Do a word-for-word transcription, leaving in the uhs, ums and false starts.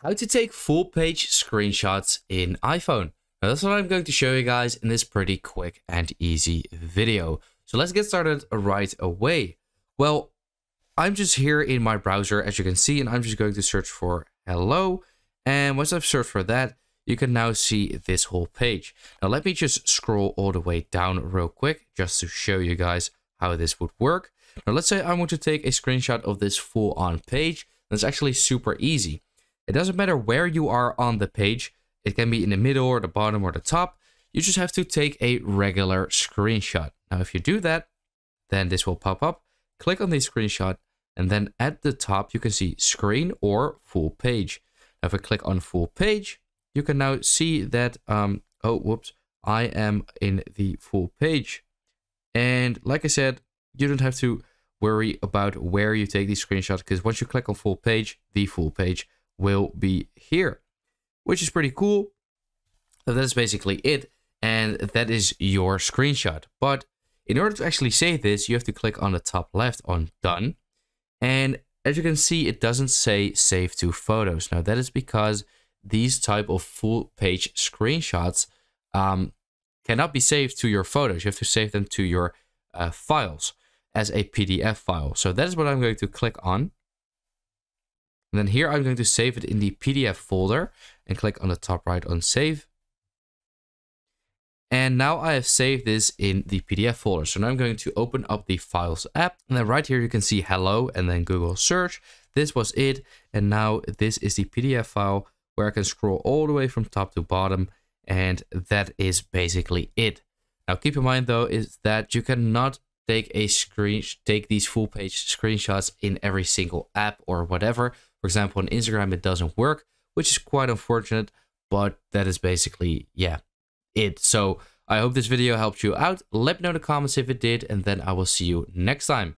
How to take full page screenshots in iPhone. Now that's what I'm going to show you guys in this pretty quick and easy video. So let's get started right away. Well, I'm just here in my browser, as you can see, and I'm just going to search for hello. And once I've searched for that, you can now see this whole page. Now let me just scroll all the way down real quick, just to show you guys how this would work. Now let's say I want to take a screenshot of this full on page. That's actually super easy. It doesn't matter where you are on the page. It can be in the middle or the bottom or the top. You just have to take a regular screenshot. Now, if you do that, then this will pop up. Click on the screenshot, and then at the top, you can see screen or full page. Now, if I click on full page, you can now see that, um, oh, whoops, I am in the full page. And like I said, you don't have to worry about where you take these screenshots, because once you click on full page, the full page will be here, which is pretty cool. So that's basically it, and that is your screenshot. But in order to actually save this, you have to click on the top left on done, and as you can see, it doesn't say save to photos. Now that is because these type of full page screenshots um, cannot be saved to your photos. You have to save them to your uh, files as a P D F file. So that is what I'm going to click on. And then here I'm going to save it in the P D F folder and click on the top right on save. And now I have saved this in the P D F folder. So now I'm going to open up the Files app. And then right here you can see hello and then Google search. This was it. And now this is the P D F file where I can scroll all the way from top to bottom. And that is basically it. Now keep in mind though is that you cannot take a screen, take these full page screenshots in every single app or whatever. For example, on Instagram, it doesn't work, which is quite unfortunate, but that is basically, yeah, it. So I hope this video helped you out. Let me know in the comments if it did, and then I will see you next time.